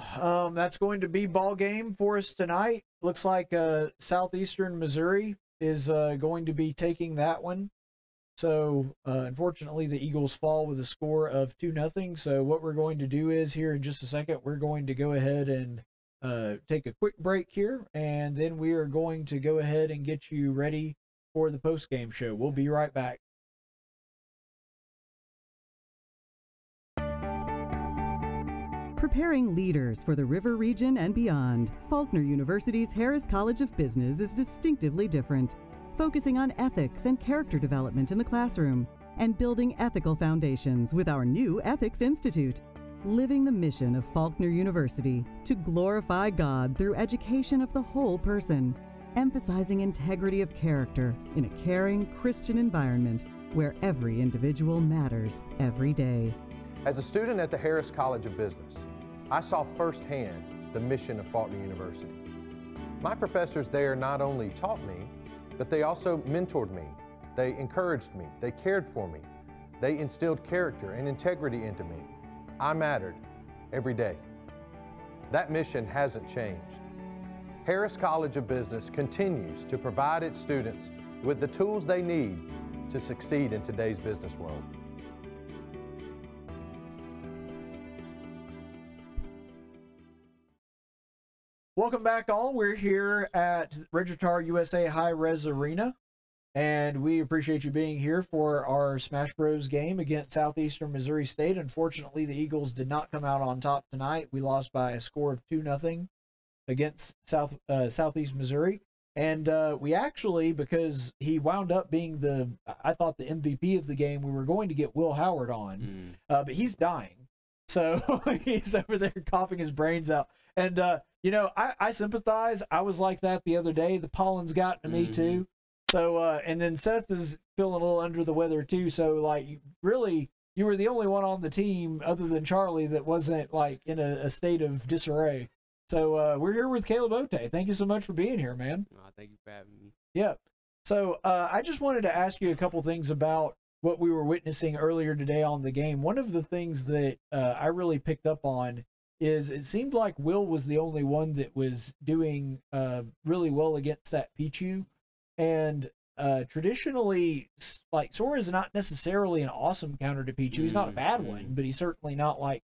That's going to be ball game for us tonight. Looks like Southeastern Missouri is going to be taking that one. So, unfortunately, the Eagles fall with a score of 2-0. So what we're going to do is, here in just a second, we're going to go ahead and take a quick break here. And then we are going to go ahead and get you ready for the post-game show. We'll be right back. Preparing leaders for the river region and beyond, Faulkner University's Harris College of Business is distinctively different, focusing on ethics and character development in the classroom and building ethical foundations with our new Ethics Institute, living the mission of Faulkner University to glorify God through education of the whole person, emphasizing integrity of character in a caring Christian environment where every individual matters every day. As a student at the Harris College of Business, I saw firsthand the mission of Faulkner University. My professors there not only taught me, but they also mentored me. They encouraged me. They cared for me. They instilled character and integrity into me. I mattered every day. That mission hasn't changed. Harris College of Business continues to provide its students with the tools they need to succeed in today's business world. Welcome back, all. We're here at Regitar USA High Res Arena, and we appreciate you being here for our Smash Bros game against Southeastern Missouri State. Unfortunately, the Eagles did not come out on top tonight. We lost by a score of 2-0 against Southeast Missouri, And we actually, because he wound up being the, I thought, the MVP of the game, we were going to get Will Howard on, but he's dying. So he's over there coughing his brains out. And, you know, I sympathize. I was like that the other day. The pollen's gotten to me, too. So, and then Seth is feeling a little under the weather, too. So, like, really, you were the only one on the team other than Charlie that wasn't, like, in a state of disarray. So we're here with Caleb Otey. Thank you so much for being here, man. Oh, thank you for having me. Yeah. So I just wanted to ask you a couple things about what we were witnessing earlier today on the game. One of the things that I really picked up on is it seemed like Will was the only one that was doing really well against that Pichu. And traditionally, like, Sora is not necessarily an awesome counter to Pichu. He's not a bad one, but he's certainly not like,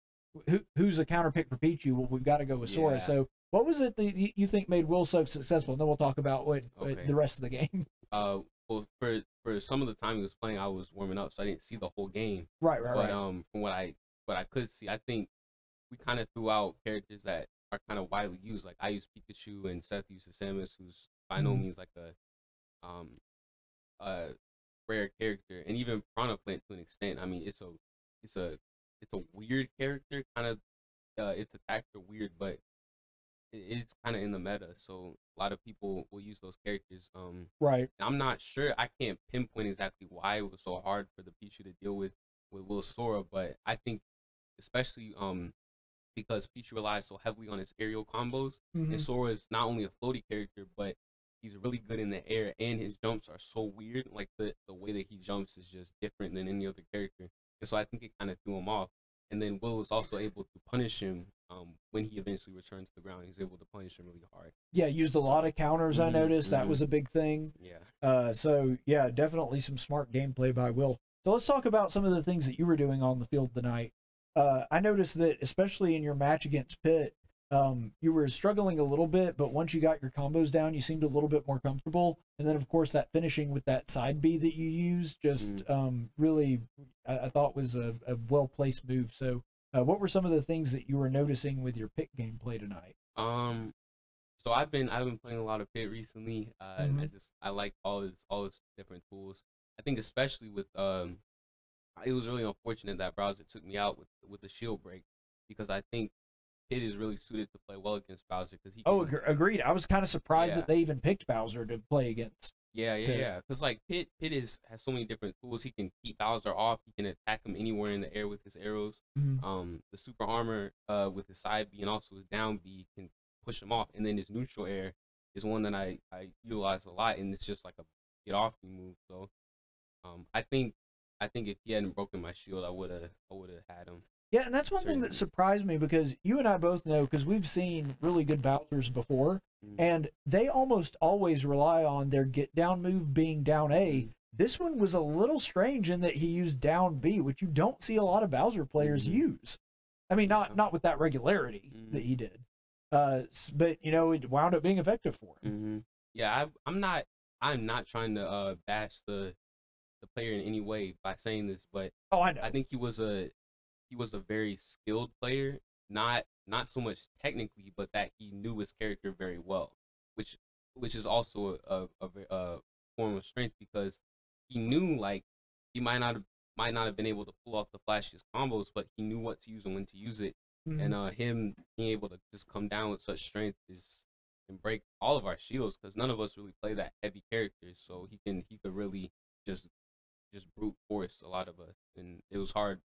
who's a counter pick for Pichu? Well, we've got to go with Sora. Yeah. So what was it that you think made Will so successful? And then we'll talk about what the rest of the game. Well, for some of the time he was playing, I was warming up, so I didn't see the whole game. Right. But from what I could see, I think we kind of threw out characters that are kind of widely used. Like I use Pikachu, and Seth uses Samus, who's by no means like a rare character, and even Piranha Plant to an extent. I mean, it's a weird character, kind of. Its attacks are weird, but it's kind of in the meta, so a lot of people will use those characters. Right. I'm not sure. I can't pinpoint exactly why it was so hard for the Pichu to deal with Will Sora, but I think especially because Pichu relies so heavily on his aerial combos, and Sora is not only a floaty character, but he's really good in the air, and his jumps are so weird. Like the way that he jumps is just different than any other character. And so I think it kind of threw him off. And then Will was also able to punish him when he eventually returned to the ground. He's able to punish him really hard. Yeah, used a lot of counters, I noticed. That was a big thing. Yeah. So, yeah, definitely some smart gameplay by Will. So let's talk about some of the things that you were doing on the field tonight. I noticed that, especially in your match against Pitt, you were struggling a little bit, but once you got your combos down, you seemed a little bit more comfortable. And then, of course, that finishing with that side B that you used just really, I thought, was a well-placed move. So what were some of the things that you were noticing with your Pit gameplay tonight? So I've been playing a lot of Pit recently. And I like all his different tools. I think especially with it was really unfortunate that Bowser took me out with the shield break, because I think Pit is really suited to play well against Bowser, because he. Oh, agreed. I was kind of surprised that they even picked Bowser to play against. Yeah. Because like Pit has so many different tools. He can keep Bowser off. He can attack him anywhere in the air with his arrows. The super armor with his side B and also his down B can push him off. And then his neutral air is one that I utilize a lot, and it's just like a get off me move. So, I think if he hadn't broken my shield, I would have had him. Yeah, and that's one thing that surprised me, because you and I both know, because we've seen really good Bowsers before, and they almost always rely on their get down move being down A. This one was a little strange in that he used down B, which you don't see a lot of Bowser players use. I mean, not with that regularity that he did, but you know, it wound up being effective for him. Yeah, I'm not trying to bash the player in any way by saying this, but I know. I think he was a very skilled player, not so much technically, but that he knew his character very well, which is also a form of strength, because he knew, like, he might not have been able to pull off the flashiest combos, but he knew what to use and when to use it. And him being able to just come down with such strength and break all of our shields, because none of us really play that heavy character, so he could really just brute force a lot of us, and it was hard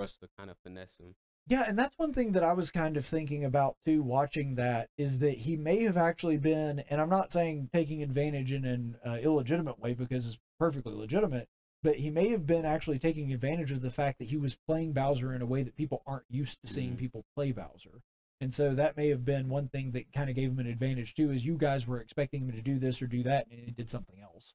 us to kind of finesse him. Yeah, and that's one thing that I was kind of thinking about too, watching that, is that he may have actually been, and I'm not saying taking advantage in an illegitimate way, because it's perfectly legitimate, but he may have been actually taking advantage of the fact that he was playing Bowser in a way that people aren't used to seeing people play Bowser. And so that may have been one thing that kind of gave him an advantage too, is you guys were expecting him to do this or do that, and he did something else.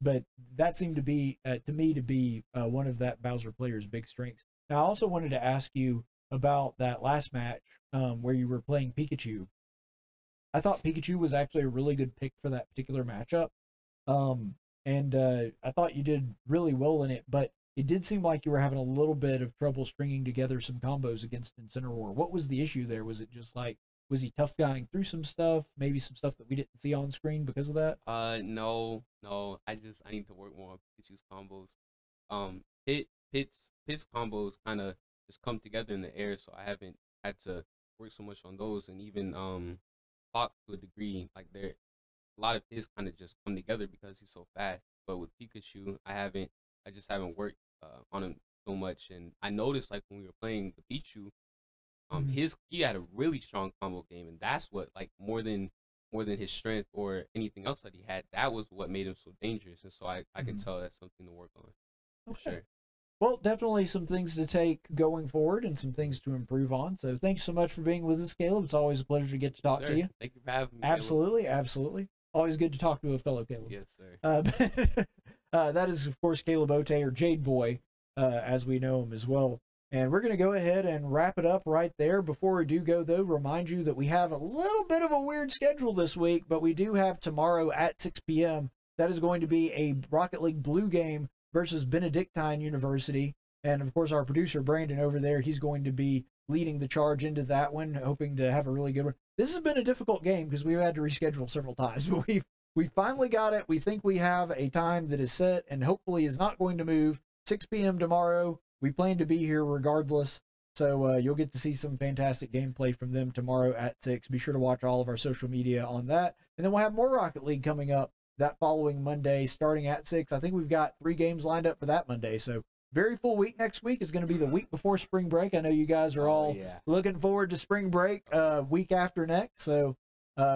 But that seemed to be, to me, to be one of that Bowser player's big strengths. Now, I also wanted to ask you about that last match where you were playing Pikachu. I thought Pikachu was actually a really good pick for that particular matchup, and I thought you did really well in it, but it did seem like you were having a little bit of trouble stringing together some combos against Incineroar. What was the issue there? Was it just like, Was he tough guying through some stuff? Maybe some stuff that we didn't see on screen because of that? No. I need to work more on Pikachu's combos. Pit's combos kind of just come together in the air, so I haven't had to work so much on those. And even Fox to a degree, like there, a lot of his kind of just come together because he's so fast. But with Pikachu, I just haven't worked on him so much. And I noticed, like when we were playing the Pichu, he had a really strong combo game, and that's what, like, more than his strength or anything else that he had, that was what made him so dangerous. And so I can tell that's something to work on. Okay. Sure. Well, definitely some things to take going forward and some things to improve on. So thanks so much for being with us, Caleb. It's always a pleasure to get to talk to you. Thank you for having me. Absolutely, Caleb. Absolutely. Always good to talk to a fellow Caleb. Yes, sir. That is, of course, Caleb Otey, or Jade Boy, as we know him as well. And we're going to go ahead and wrap it up right there. Before we do go, though, remind you that we have a little bit of a weird schedule this week, but we do have tomorrow at 6 p.m. That is going to be a Rocket League Blue game versus Benedictine University. And, of course, our producer, Brandon, over there, he's going to be leading the charge into that one, hoping to have a really good one. This has been a difficult game because we've had to reschedule several times, but we finally got it. We think we have a time that is set and hopefully is not going to move. 6 p.m. tomorrow. We plan to be here regardless, so you'll get to see some fantastic gameplay from them tomorrow at 6. Be sure to watch all of our social media on that. And then we'll have more Rocket League coming up that following Monday starting at 6. I think we've got 3 games lined up for that Monday, so very full week next week. Is going to be the week before spring break. I know you guys are all looking forward to spring break week after next, so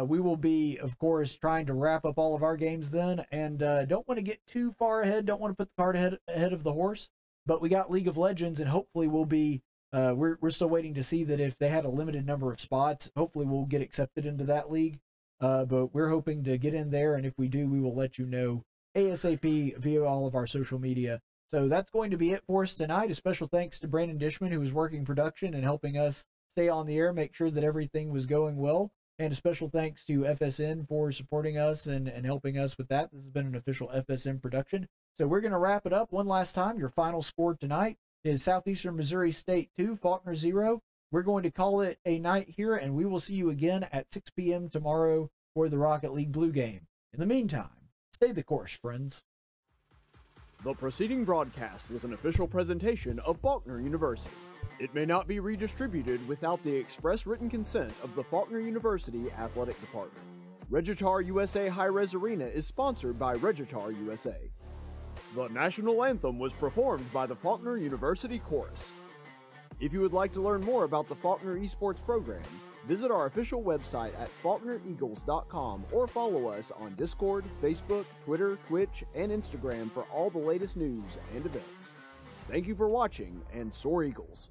we will be, of course, trying to wrap up all of our games then, and don't want to get too far ahead. Don't want to put the cart ahead of the horse. But we got League of Legends, and hopefully we'll be, we're still waiting to see that if they had a limited number of spots, hopefully we'll get accepted into that league. But we're hoping to get in there, and if we do, we will let you know ASAP via all of our social media. So that's going to be it for us tonight. A special thanks to Brandon Dishman, who was working production and helping us stay on the air, make sure that everything was going well. And a special thanks to FSN for supporting us and helping us with that. This has been an official FSN production. So we're going to wrap it up one last time. Your final score tonight is Southeastern Missouri State 2, Faulkner 0. We're going to call it a night here, and we will see you again at 6 p.m. tomorrow for the Rocket League Blue game. In the meantime, stay the course, friends. The preceding broadcast was an official presentation of Faulkner University. It may not be redistributed without the express written consent of the Faulkner University Athletic Department. Regitar USA High-Res Arena is sponsored by Regitar USA. The national anthem was performed by the Faulkner University Chorus. If you would like to learn more about the Faulkner Esports program, visit our official website at FaulknerEagles.com or follow us on Discord, Facebook, Twitter, Twitch, and Instagram for all the latest news and events. Thank you for watching, and Soar Eagles!